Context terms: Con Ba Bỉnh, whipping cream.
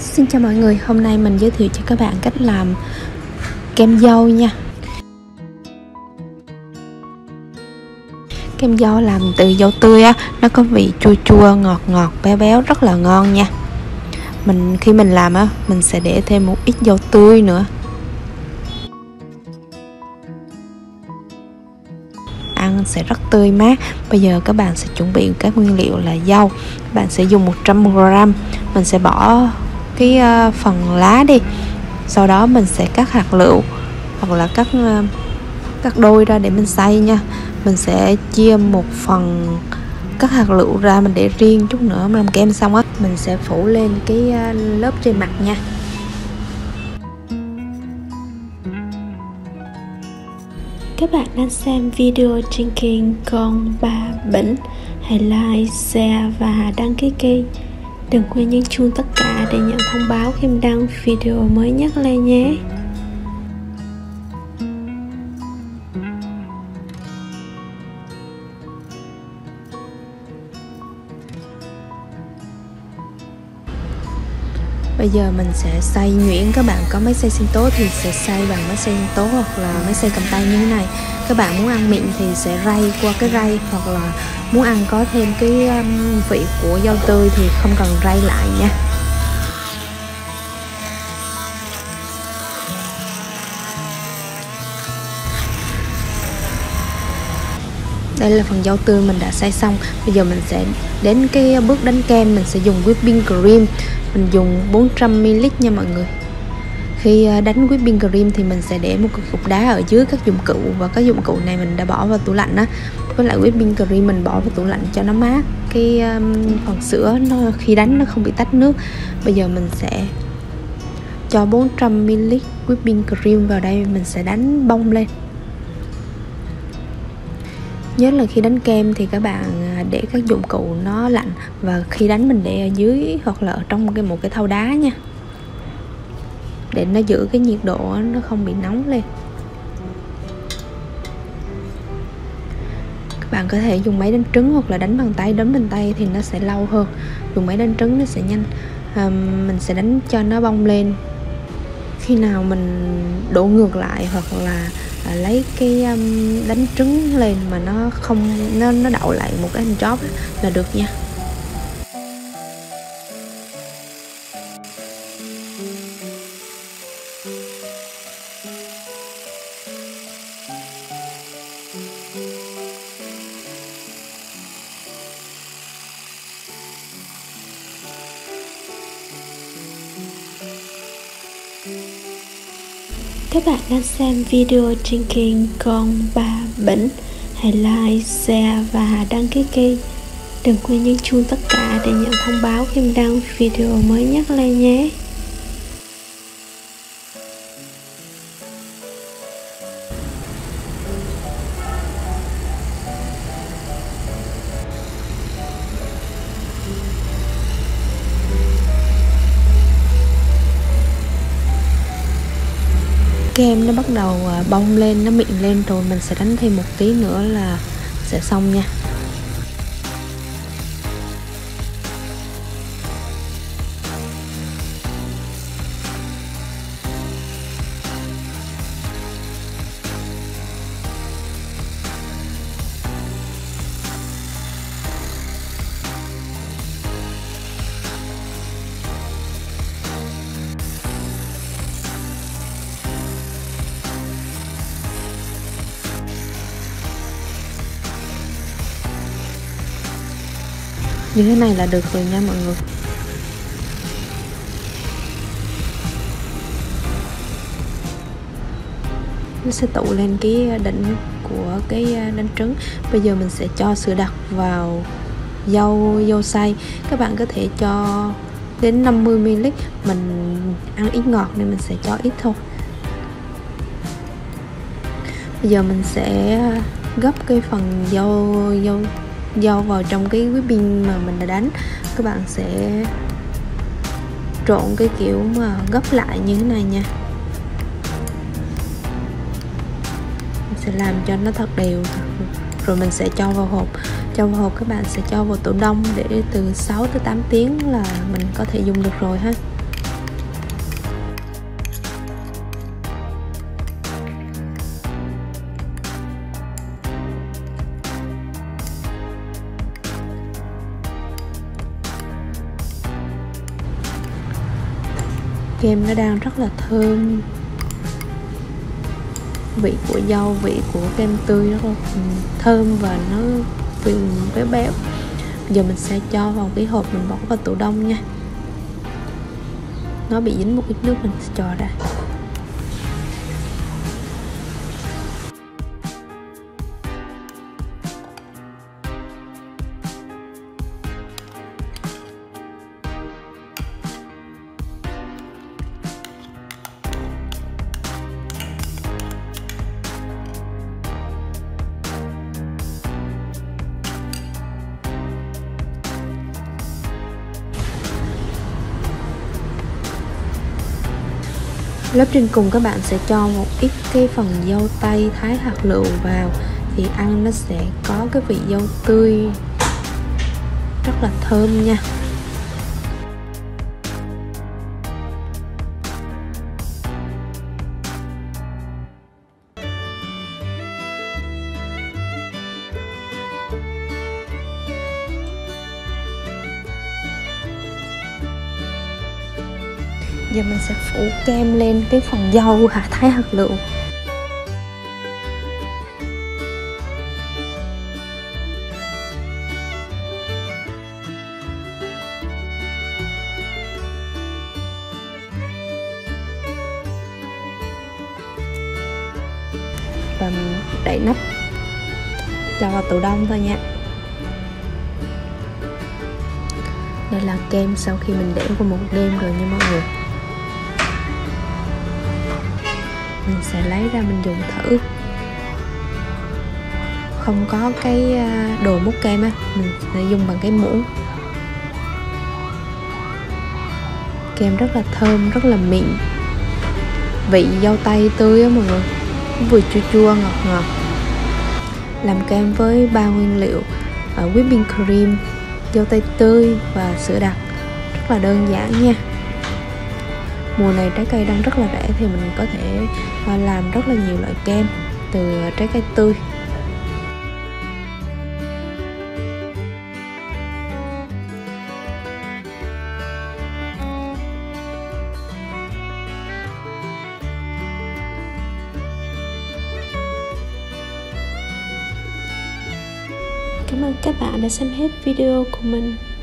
Xin chào mọi người, hôm nay mình giới thiệu cho các bạn cách làm kem dâu nha. Kem dâu làm từ dâu tươi á, nó có vị chua chua, ngọt ngọt, béo béo, rất là ngon nha. Khi mình làm á, mình sẽ để thêm một ít dâu tươi nữa. Ăn sẽ rất tươi mát. Bây giờ các bạn sẽ chuẩn bị các nguyên liệu là dâu. Các bạn sẽ dùng 100g. Mình sẽ bỏ cái phần lá đi. Sau đó mình sẽ cắt hạt lựu hoặc là cắt đôi ra để mình xay nha. Mình sẽ chia một phần cắt hạt lựu ra, mình để riêng chút nữa mình làm kem xong á, mình sẽ phủ lên cái lớp trên mặt nha. Các bạn đang xem video trên kênh Con Ba Bỉnh. Hãy like, share và đăng ký kênh. Đừng quên nhấn chuông tất cả để nhận thông báo khi mình đăng video mới nhất lên nhé. Bây giờ mình sẽ xay nhuyễn. Các bạn có máy xay sinh tố thì sẽ xay bằng máy xay sinh tố hoặc là máy xay cầm tay như thế này. Các bạn muốn ăn mịn thì sẽ rây qua cái rây, hoặc là muốn ăn có thêm cái vị của dâu tươi thì không cần rây lại nha. Đây là phần dâu tươi mình đã xay xong. Bây giờ mình sẽ đến cái bước đánh kem. Mình sẽ dùng whipping cream. Mình dùng 400ml nha mọi người. Khi đánh whipping cream thì mình sẽ để một cái cục đá ở dưới các dụng cụ. Và các dụng cụ này mình đã bỏ vào tủ lạnh á. Với lại whipping cream mình bỏ vào tủ lạnh cho nó mát. Cái phần sữa nó khi đánh nó không bị tách nước. Bây giờ mình sẽ cho 400ml whipping cream vào đây. Mình sẽ đánh bông lên. Nhớ là khi đánh kem thì các bạn để các dụng cụ nó lạnh, và khi đánh mình để ở dưới hoặc là ở trong một cái thau đá nha, để nó giữ cái nhiệt độ nó không bị nóng lên. Các bạn có thể dùng máy đánh trứng hoặc là đánh bằng tay. Đánh bằng tay thì nó sẽ lâu hơn, dùng máy đánh trứng nó sẽ nhanh. Mình sẽ đánh cho nó bong lên. Khi nào mình đổ ngược lại hoặc là lấy cái đánh trứng lên mà nó không nó đậu lại một cái hình chóp là được nha. Các bạn đang xem video trên kênh Con Ba Bỉnh. Hãy like, share và đăng ký kênh. Đừng quên nhấn chuông tất cả để nhận thông báo khi mình đăng video mới nhất lên nhé. Kem nó bắt đầu bong lên, nó mịn lên rồi, mình sẽ đánh thêm một tí nữa là sẽ xong nha. Như thế này là được rồi nha mọi người. Nó sẽ tụ lên cái đỉnh của cái đánh trứng. Bây giờ mình sẽ cho sữa đặc vào dâu xay. Các bạn có thể cho đến 50ml. Mình ăn ít ngọt nên mình sẽ cho ít thôi. Bây giờ mình sẽ gấp cái phần dâu vào trong cái whipping mà mình đã đánh. Các bạn sẽ trộn cái kiểu mà gấp lại như thế này nha. Mình sẽ làm cho nó thật đều rồi mình sẽ cho vào hộp. Cho vào hộp các bạn sẽ cho vào tủ đông để từ 6 tới 8 tiếng là mình có thể dùng được rồi ha. kem nó đang rất là thơm. Vị của dâu, vị của kem tươi rất là thơm và nó béo béo. Giờ mình sẽ cho vào cái hộp mình bỏ vào tủ đông nha. Nó bị dính một ít nước mình sẽ cho ra. Lớp trên cùng các bạn sẽ cho một ít cái phần dâu tây thái hạt lựu vào thì ăn nó sẽ có cái vị dâu tươi rất là thơm nha. Giờ mình sẽ phủ kem lên cái phần dâu thái hạt lựu. Và mình đậy nắp cho vào tủ đông thôi nha. Đây là kem sau khi mình để qua một đêm rồi nha mọi người. Mình sẽ lấy ra mình dùng thử. Không có cái đồ múc kem á, mình sẽ dùng bằng cái muỗng. Kem rất là thơm, rất là mịn. Vị dâu tây tươi á mọi người, vừa chua chua ngọt ngọt. Làm kem với 3 nguyên liệu: whipping cream, dâu tây tươi và sữa đặc. Rất là đơn giản nha. Mùa này trái cây đang rất là rẻ thì mình có thể làm rất là nhiều loại kem từ trái cây tươi. Cảm ơn các bạn đã xem hết video của mình.